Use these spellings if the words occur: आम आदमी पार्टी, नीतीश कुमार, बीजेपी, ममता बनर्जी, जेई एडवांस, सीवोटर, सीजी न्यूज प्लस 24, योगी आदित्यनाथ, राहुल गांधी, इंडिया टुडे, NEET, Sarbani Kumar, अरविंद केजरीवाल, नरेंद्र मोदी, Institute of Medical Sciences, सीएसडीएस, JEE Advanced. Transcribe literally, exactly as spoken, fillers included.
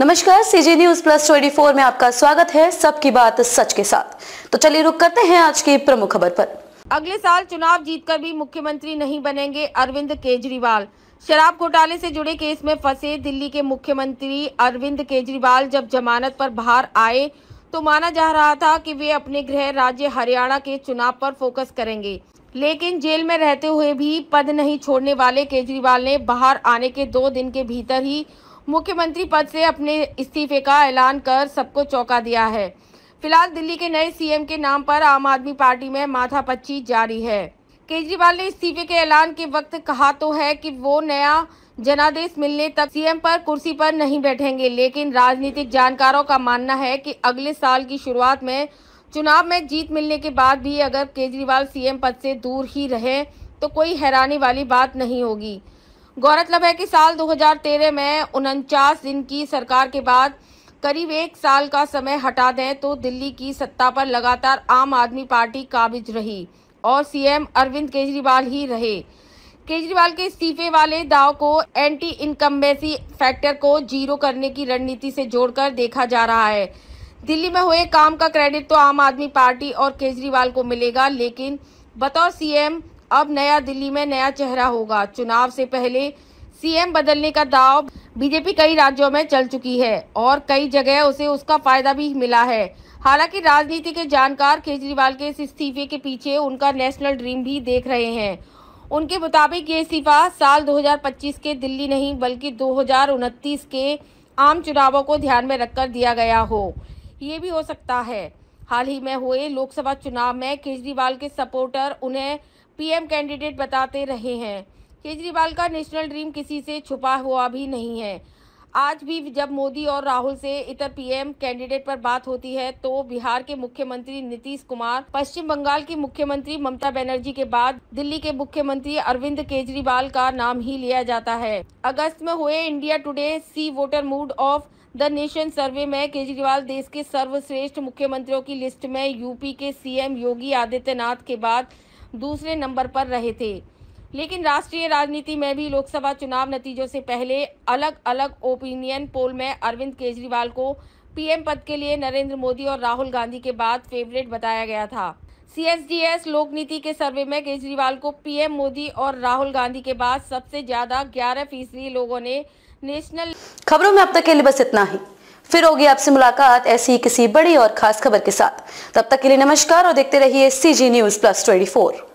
नमस्कार, CG news plus चौबीस में आपका स्वागत है सबकी बात सच के साथ। तो चलिए रुक करते हैं आज की प्रमुख खबर पर। अगले साल चुनाव जीतकर भी मुख्यमंत्री नहीं बनेंगे अरविंद केजरीवाल। शराब घोटाले से जुड़े केस में फंसे दिल्ली के मुख्यमंत्री अरविंद केजरीवाल जब जमानत पर बाहर आए तो माना जा रहा था कि वे अपने गृह राज्य हरियाणा के चुनाव पर फोकस करेंगे, लेकिन जेल में रहते हुए भी पद नहीं छोड़ने वाले केजरीवाल ने बाहर आने के दो दिन के भीतर ही मुख्यमंत्री पद से अपने इस्तीफे का ऐलान कर सबको चौंका दिया है। फिलहाल दिल्ली के नए सीएम के नाम पर आम आदमी पार्टी में माथापच्ची जारी है। केजरीवाल ने इस्तीफे के ऐलान के वक्त कहा तो है कि वो नया जनादेश मिलने तक सीएम पर कुर्सी पर नहीं बैठेंगे, लेकिन राजनीतिक जानकारों का मानना है कि अगले साल की शुरुआत में चुनाव में जीत मिलने के बाद भी अगर केजरीवाल सीएम पद से दूर ही रहे तो कोई हैरानी वाली बात नहीं होगी। गौरतलब है कि साल दो हज़ार तेरह में उनचास दिन की सरकार के बाद करीब एक साल का समय हटा दें तो दिल्ली की सत्ता पर लगातार आम आदमी पार्टी काबिज रही और सीएम अरविंद केजरीवाल ही रहे। केजरीवाल के इस्तीफे वाले दाव को एंटी इनकम्बेंसी फैक्टर को जीरो करने की रणनीति से जोड़कर देखा जा रहा है। दिल्ली में हुए काम का क्रेडिट तो आम आदमी पार्टी और केजरीवाल को मिलेगा, लेकिन बतौर सीएम अब नया दिल्ली में नया चेहरा होगा। चुनाव से पहले सीएम बदलने का दाव बीजेपी कई राज्यों में चल चुकी है और कई जगह उसे उसका फायदा भी मिला है। हालांकि राजनीति के जानकार केजरीवाल के इस इस्तीफे के पीछे उनका नेशनल ड्रीम भी देख रहे हैं। उनके मुताबिक ये इस्तीफा साल दो हज़ार पच्चीस के दिल्ली नहीं बल्कि दो हज़ार उनतीस के आम चुनावों को ध्यान में रखकर दिया गया हो, ये भी हो सकता है। हाल ही में हुए लोकसभा चुनाव में केजरीवाल के सपोर्टर उन्हें पीएम कैंडिडेट बताते रहे हैं। केजरीवाल का नेशनल ड्रीम किसी से छुपा हुआ भी नहीं है। आज भी जब मोदी और राहुल से इतर पीएम कैंडिडेट पर बात होती है तो बिहार के मुख्यमंत्री नीतीश कुमार, पश्चिम बंगाल की मुख्यमंत्री ममता बनर्जी के बाद दिल्ली के मुख्यमंत्री अरविंद केजरीवाल का नाम ही लिया जाता है। अगस्त में हुए इंडिया टुडे सीवोटर mood of the nation survey में केजरीवाल देश के सर्वश्रेष्ठ मुख्यमंत्रियों की लिस्ट में यूपी के सीएम योगी आदित्यनाथ के बाद दूसरे नंबर पर रहे थे। लेकिन राष्ट्रीय राजनीति में भी लोकसभा चुनाव नतीजों से पहले अलग अलग ओपिनियन पोल में अरविंद केजरीवाल को पीएम पद के लिए नरेंद्र मोदी और राहुल गांधी के बाद फेवरेट बताया गया था। सीएसडीएस लोकनीति के सर्वे में केजरीवाल को पीएम मोदी और राहुल गांधी के बाद सबसे ज्यादा ग्यारह फीसदी लोगों ने नेशनल। खबरों में अब तक के लिए बस इतना ही। फिर होगी आपसे मुलाकात ऐसी किसी बड़ी और खास खबर के साथ। तब तक के लिए नमस्कार और देखते रहिए सीजी न्यूज प्लस चौबीस।